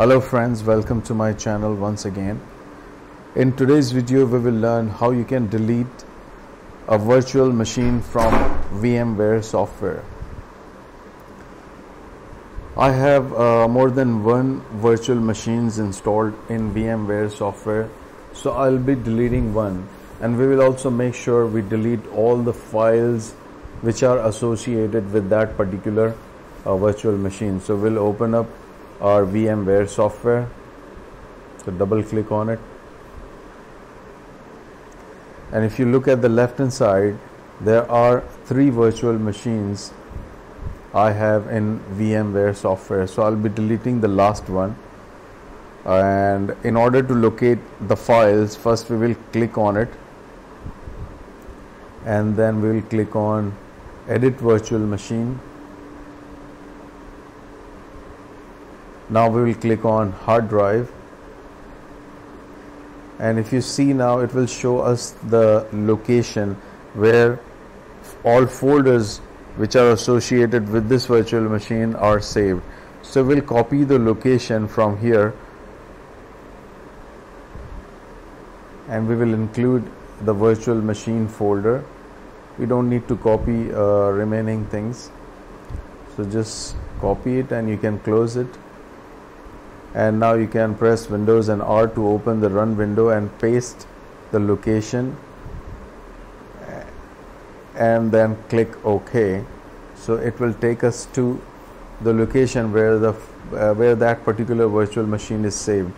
Hello friends, welcome to my channel once again. In today's video we will learn how you can delete a virtual machine from VMware software. I have more than one virtual machines installed in VMware software, so I'll be deleting one, and we will also make sure we delete all the files which are associated with that particular virtual machine. So we'll open up our VMware software, so double click on it, and if you look at the left hand side, there are three virtual machines I have in VMware software, so I'll be deleting the last one. And in order to locate the files, first we will click on it, and then we will click on edit virtual machine. Now we will click on hard drive, and if you see now, it will show us the location where all folders which are associated with this virtual machine are saved. So we'll copy the location from here, and we will include the virtual machine folder. We don't need to copy remaining things, so just copy it and you can close it. And now you can press Windows and R to open the run window and paste the location and then click OK. So it will take us to the location where that particular virtual machine is saved.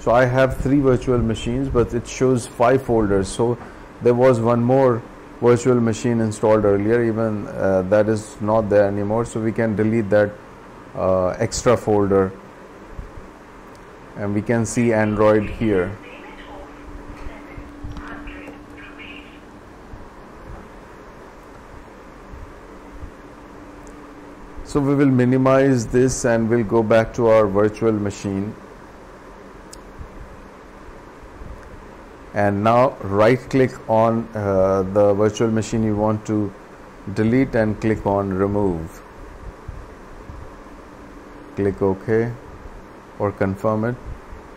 So I have three virtual machines, but it shows five folders, so there was one more virtual machine installed earlier, even that is not there anymore, so we can delete that extra folder. And we can see Android here. So we will minimize this and we'll go back to our virtual machine. And now right click on the virtual machine you want to delete and click on remove. Click OK or confirm it,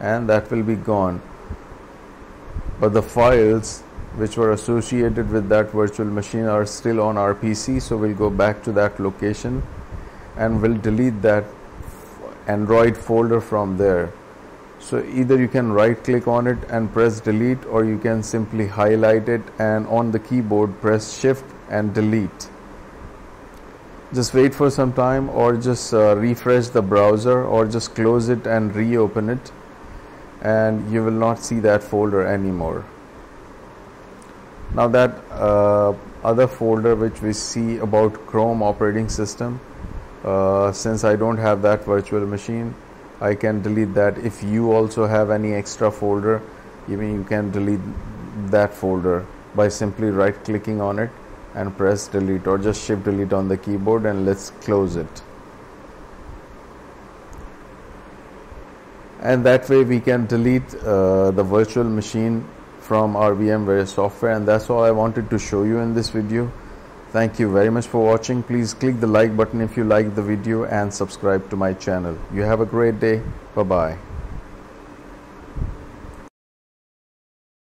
and that will be gone, but the files which were associated with that virtual machine are still on our PC, so we'll go back to that location and we'll delete that Android folder from there. So either you can right click on it and press delete, or you can simply highlight it and on the keyboard press shift and delete. Just wait for some time, or just refresh the browser, or just close it and reopen it, and you will not see that folder anymore. Now that other folder which we see about Chrome operating system, since I don't have that virtual machine, I can delete that. If you also have any extra folder, even you can delete that folder by simply right clicking on it and press delete, or just shift delete on the keyboard, and let's close it. And that way we can delete the virtual machine from our VMware software. And that's all I wanted to show you in this video. Thank you very much for watching. Please click the like button if you like the video and subscribe to my channel. You have a great day. Bye bye.